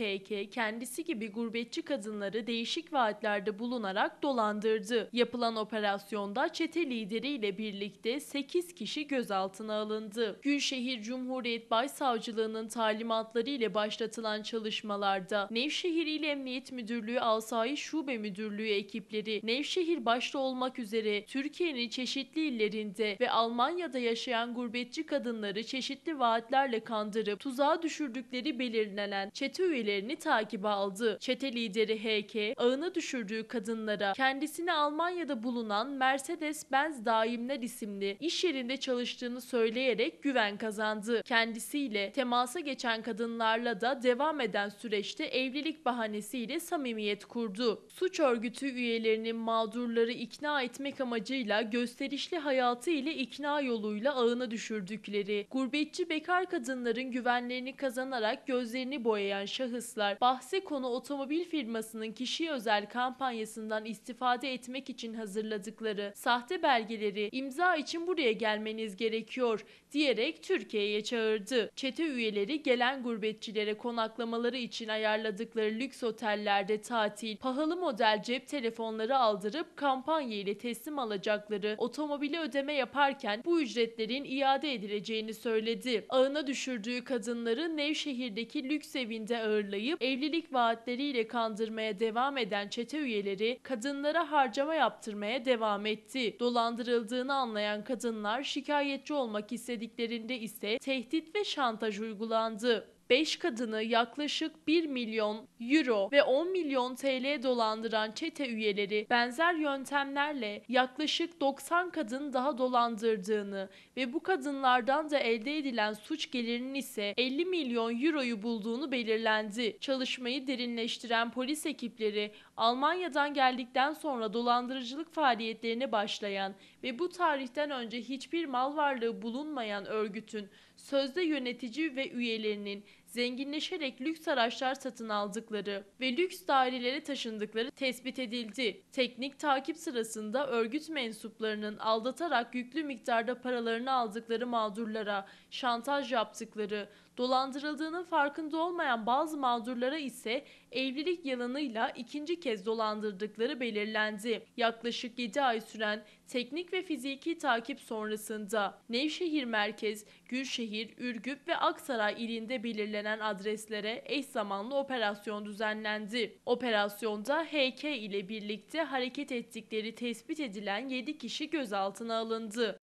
MHK kendisi gibi gurbetçi kadınları değişik vaatlerde bulunarak dolandırdı. Yapılan operasyonda çete lideriyle birlikte 8 kişi gözaltına alındı. Gülşehir Cumhuriyet Başsavcılığı'nın talimatları ile başlatılan çalışmalarda Nevşehir İl Emniyet Müdürlüğü Asayiş Şube Müdürlüğü ekipleri Nevşehir başta olmak üzere Türkiye'nin çeşitli illerinde ve Almanya'da yaşayan gurbetçi kadınları çeşitli vaatlerle kandırıp tuzağa düşürdükleri belirlenen çete üyelerini takibe aldı. Çete lideri HK, ağına düşürdüğü kadınlara kendisini Almanya'da bulunan Mercedes Benz Daimler isimli iş yerinde çalıştığını söyleyerek güven kazandı. Kendisiyle temasa geçen kadınlarla da devam eden süreçte evlilik bahanesiyle samimiyet kurdu. Suç örgütü üyelerinin mağdurları ikna etmek amacıyla gösterişli hayatı ile ikna yoluyla ağına düşürdükleri, gurbetçi bekar kadınların güvenlerini kazanarak gözlerini boyayan şahıslar, bahse konu otomobil firmasının kişiye özel kampanyasından istifade etmek için hazırladıkları sahte belgeleri imza için buraya gelmeniz gerekiyor diyerek Türkiye'ye çağırdı. Çete üyeleri gelen gurbetçilere konaklamaları için ayarladıkları lüks otellerde tatil, pahalı model cep telefonları aldırıp kampanya ile teslim alacakları otomobili ödeme yaparken bu ücretlerin iade edileceğini söyledi. Ağına düşürdüğü kadınları Nevşehir'deki lüks evinde ağırlayıp evlilik vaatleriyle kandırmaya devam eden çete üyeleri kadınlara harcama yaptırmaya devam etti. Dolandırıldığını anlayan kadınlar şikayetçi olmak istediklerinde ise tehdit ve şantaj uygulandı. 5 kadını yaklaşık 1 milyon euro ve 10 milyon TL dolandıran çete üyeleri benzer yöntemlerle yaklaşık 90 kadın daha dolandırdığını ve bu kadınlardan da elde edilen suç gelirinin ise 50 milyon euroyu bulduğunu belirlendi. Çalışmayı derinleştiren polis ekipleri Almanya'dan geldikten sonra dolandırıcılık faaliyetlerine başlayan ve bu tarihten önce hiçbir mal varlığı bulunmayan örgütün sözde yönetici ve üyelerinin zenginleşerek lüks araçlar satın aldıkları ve lüks dairelere taşındıkları tespit edildi. Teknik takip sırasında örgüt mensuplarının aldatarak yüklü miktarda paralarını aldıkları mağdurlara şantaj yaptıkları, dolandırıldığının farkında olmayan bazı mağdurlara ise evlilik yalanıyla ikinci kez dolandırdıkları belirlendi. Yaklaşık 7 ay süren teknik ve fiziki takip sonrasında Nevşehir Merkez, Gülşehir, Ürgüp ve Aksaray ilinde belirlenen adreslere eş zamanlı operasyon düzenlendi. Operasyonda HK ile birlikte hareket ettikleri tespit edilen 7 kişi gözaltına alındı.